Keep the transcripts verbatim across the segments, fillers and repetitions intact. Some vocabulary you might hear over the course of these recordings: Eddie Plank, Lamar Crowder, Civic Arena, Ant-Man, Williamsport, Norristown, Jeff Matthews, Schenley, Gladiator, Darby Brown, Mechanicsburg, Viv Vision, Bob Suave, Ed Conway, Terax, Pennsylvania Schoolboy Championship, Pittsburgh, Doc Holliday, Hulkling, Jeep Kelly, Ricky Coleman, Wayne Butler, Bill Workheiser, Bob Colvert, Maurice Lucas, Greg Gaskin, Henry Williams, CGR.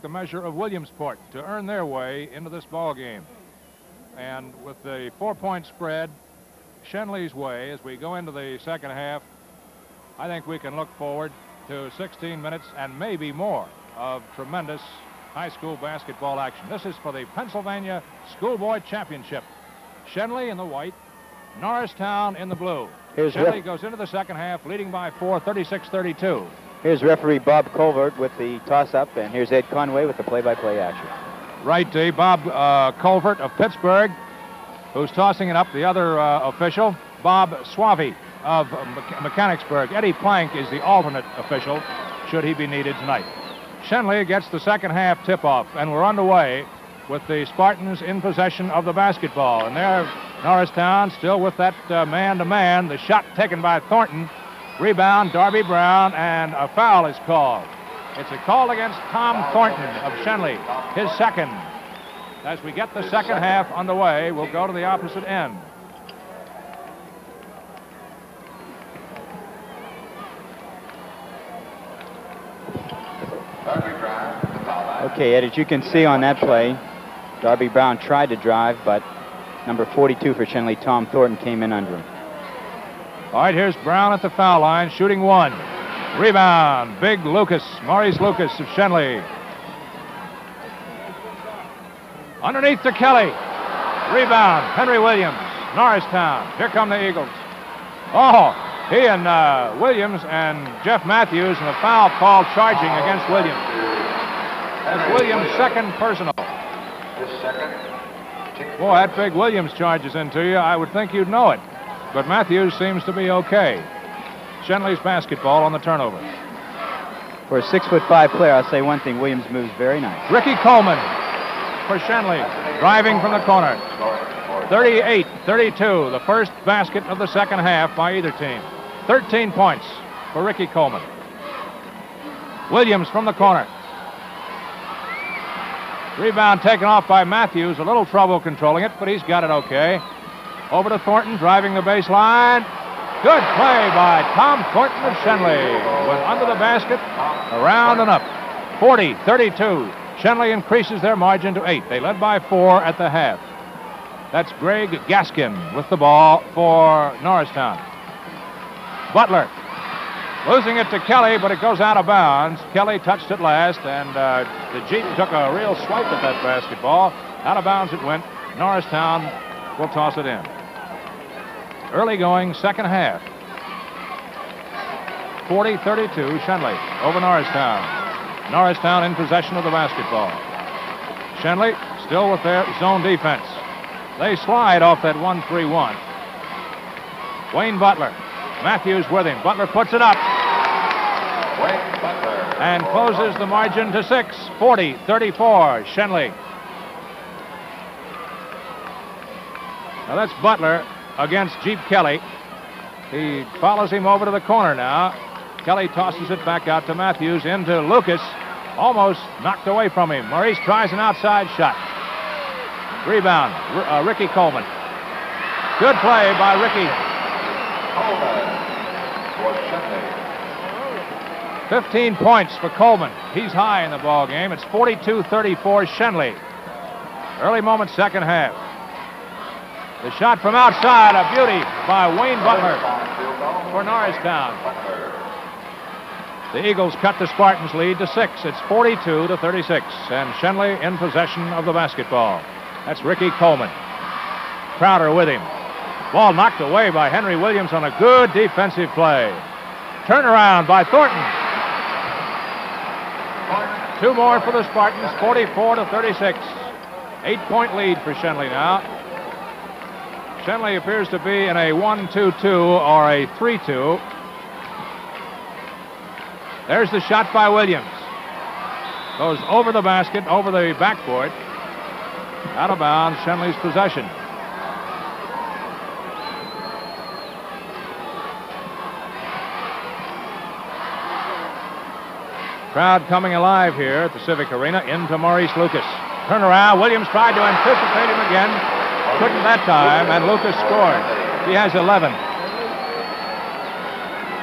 took the measure of Williamsport to earn their way into this ball game. And with the four-point spread Schenley's way as we go into the second half, I think we can look forward to sixteen minutes and maybe more of tremendous high school basketball action. This is for the Pennsylvania Schoolboy Championship. Schenley in the white, Norristown in the blue. Here's Schenley goes into the second half leading by four, thirty-six thirty-two. Here's referee Bob Colvert with the toss-up, and here's Ed Conway with the play-by-play action. Right, Dave. Bob uh, Colvert of Pittsburgh, who's tossing it up. The other uh, official, Bob Suave of Mech Mechanicsburg. Eddie Plank is the alternate official, should he be needed tonight. Schenley gets the second half tip-off, and we're underway with the Spartans in possession of the basketball. And there, Norristown still with that man-to-man. Uh, -man. The shot taken by Thornton. Rebound, Darby Brown, and a foul is called. It's a call against Tom Thornton of Schenley, his second. As we get the second half underway, we'll go to the opposite end. Okay, Ed, as you can see on that play, Darby Brown tried to drive, but number forty-two for Schenley, Tom Thornton, came in under him. All right, here's Brown at the foul line, shooting one. Rebound, big Lucas, Maurice Lucas of Schenley. Underneath to Kelly. Rebound, Henry Williams, Norristown. Here come the Eagles. Oh, he and uh, Williams and Jeff Matthews, and the foul call charging against Williams. That's Williams' second personal. Boy, that big Williams charges into you. I would think you'd know it. But Matthews seems to be okay. Schenley's basketball on the turnover. For a six-foot-five player, I'll say one thing, Williams moves very nice. Ricky Coleman for Schenley, driving from the corner. thirty-eight thirty-two, the first basket of the second half by either team. thirteen points for Ricky Coleman. Williams from the corner. Rebound taken off by Matthews, a little trouble controlling it, but he's got it okay. Over to Thornton, driving the baseline. Good play by Tom Thornton of Schenley. Went under the basket, around and up. forty thirty-two. Schenley increases their margin to eight. They led by four at the half. That's Greg Gaskin with the ball for Norristown. Butler losing it to Kelly, but it goes out of bounds. Kelly touched it last, and uh, the Jeep took a real swipe at that basketball. Out of bounds it went. Norristown will toss it in. Early going, second half. forty thirty-two, Schenley over Norristown. Norristown in possession of the basketball. Schenley still with their zone defense. They slide off that one three one. Wayne Butler. Matthews with him. Butler puts it up. Wayne Butler. And closes the margin to six. forty thirty-four, Schenley. Now that's Butler against Jeep Kelly. He follows him over to the corner now. Kelly tosses it back out to Matthews, into Lucas. Almost knocked away from him. Maurice tries an outside shot. Rebound, R uh, Ricky Coleman. Good play by Ricky. fifteen points for Coleman. He's high in the ball game. It's forty-two thirty-four Schenley. Early moment, second half. The shot from outside, a beauty by Wayne Butler for Norristown. The Eagles cut the Spartans' lead to six. It's forty-two to thirty-six, and Schenley in possession of the basketball. That's Ricky Coleman. Crowder with him. Ball knocked away by Henry Williams on a good defensive play. Turnaround by Thornton. Two more for the Spartans, forty-four to thirty-six. Eight-point lead for Schenley now. Schenley appears to be in a one two two or a three two. There's the shot by Williams. Goes over the basket, over the backboard. Out of bounds, Schenley's possession. Crowd coming alive here at the Civic Arena, into Maurice Lucas. Turnaround, Williams tried to anticipate him again. Couldn't that time, and Lucas scored. He has eleven.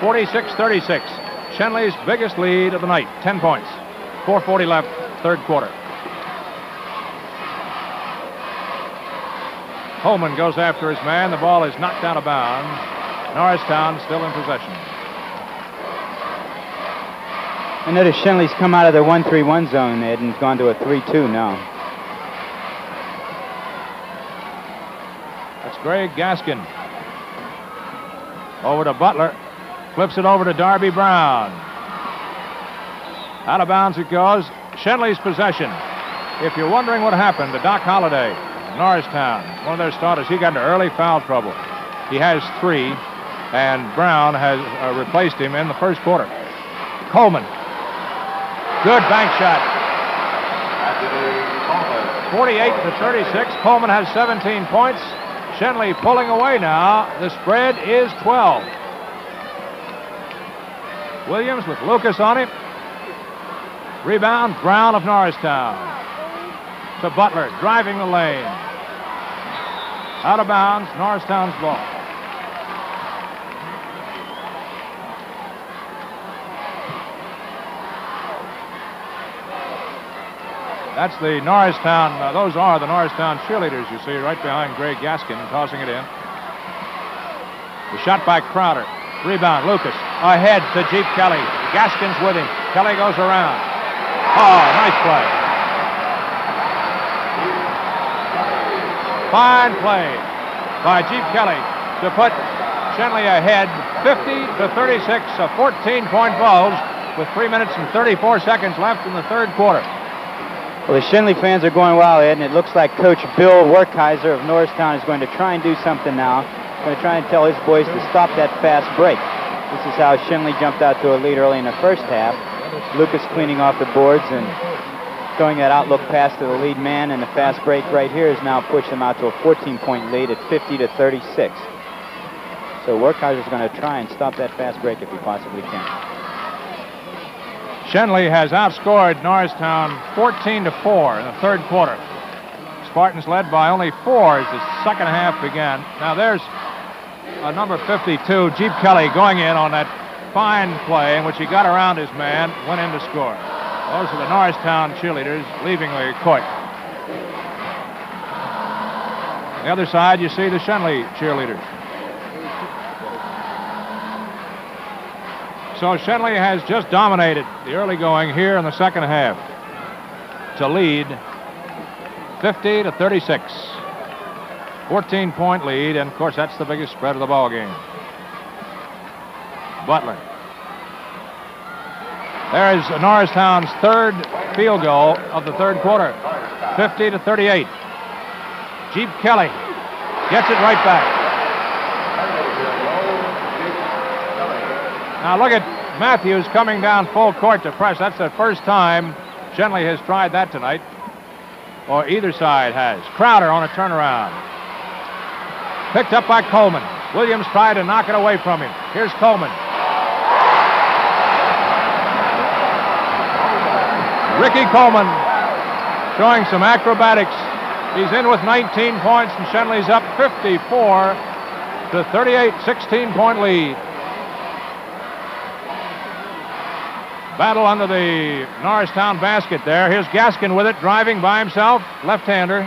forty-six thirty-six. Schenley's biggest lead of the night. ten points. four forty left. third quarter. Coleman goes after his man. The ball is knocked out of bounds. Norristown still in possession. I notice Schenley's come out of their one three one zone, Ed, and gone to a three two now. That's Greg Gaskin. Over to Butler. Flips it over to Darby Brown. Out of bounds it goes. Schenley's possession. If you're wondering what happened to Doc Holliday, Norristown, one of their starters, he got into early foul trouble. He has three, and Brown has uh, replaced him in the first quarter. Coleman. Good bank shot. forty-eight to thirty-six. Coleman has seventeen points. Schenley pulling away now. The spread is twelve. Williams with Lucas on him. Rebound, Brown of Norristown. To Butler, driving the lane. Out of bounds, Norristown's ball. That's the Norristown, uh, those are the Norristown cheerleaders, you see, right behind Greg Gaskin, tossing it in. The shot by Crowder. Rebound, Lucas, ahead to Jeep Kelly. Gaskin's with him. Kelly goes around. Oh, nice play. Fine play by Jeep Kelly to put Schenley ahead fifty to thirty-six, a fourteen-point Vols with three minutes and thirty-four seconds left in the third quarter. Well, the Schenley fans are going wild, Ed, and it looks like Coach Bill Workheiser of Norristown is going to try and do something now. He's going to try and tell his boys to stop that fast break. This is how Schenley jumped out to a lead early in the first half. Lucas cleaning off the boards and throwing that outlook pass to the lead man, and the fast break right here has now pushed them out to a fourteen-point lead at fifty to thirty-six. So Workheiser is going to try and stop that fast break if he possibly can. Schenley has outscored Norristown fourteen to four in the third quarter. Spartans led by only four as the second half began. Now there's a number fifty-two, Jeep Kelly, going in on that fine play in which he got around his man, went in to score. Those are the Norristown cheerleaders leaving the court. On the other side, you see the Schenley cheerleaders. So Schenley has just dominated the early going here in the second half to lead fifty to thirty-six. fourteen-point lead, and of course that's the biggest spread of the ball game. Butler. There is Norristown's third field goal of the third quarter, fifty to thirty-eight. Jeep Kelly gets it right back. Now look at Matthews coming down full court to press. That's the first time Schenley has tried that tonight, or either side has. Crowder on a turnaround. Picked up by Coleman. Williams tried to knock it away from him. Here's Coleman. Ricky Coleman showing some acrobatics. He's in with nineteen points, and Schenley's up fifty-four to thirty-eight, sixteen-point lead. Battle under the Norristown basket there. Here's Gaskin with it, driving by himself. Left-hander.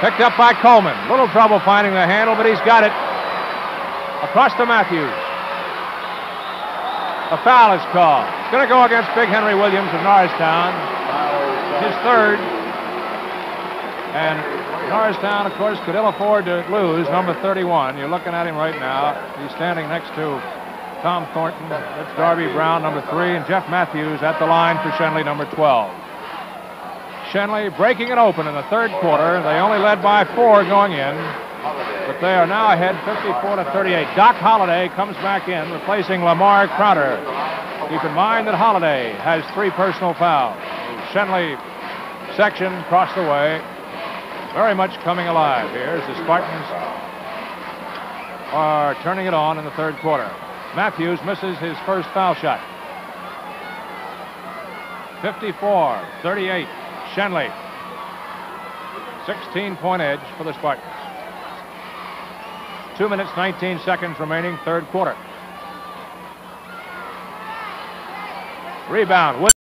Picked up by Coleman. Little trouble finding the handle, but he's got it. Across to Matthews. A foul is called. It's going to go against Big Henry Williams of Norristown. It's his third. And Norristown, of course, could ill afford to lose. Number thirty-one. You're looking at him right now. He's standing next to Tom Thornton. That's Darby Brown, number three, and Jeff Matthews at the line for Schenley, number twelve. Schenley breaking it open in the third quarter. They only led by four going in, but they are now ahead fifty-four to thirty-eight. Doc Holliday comes back in, replacing Lamar Crowder. Keep in mind that Holliday has three personal fouls. The Schenley section across the way very much coming alive here as the Spartans are turning it on in the third quarter. Matthews misses his first foul shot. fifty-four thirty-eight, Schenley. sixteen-point edge for the Spartans. two minutes, nineteen seconds remaining, third quarter. Rebound.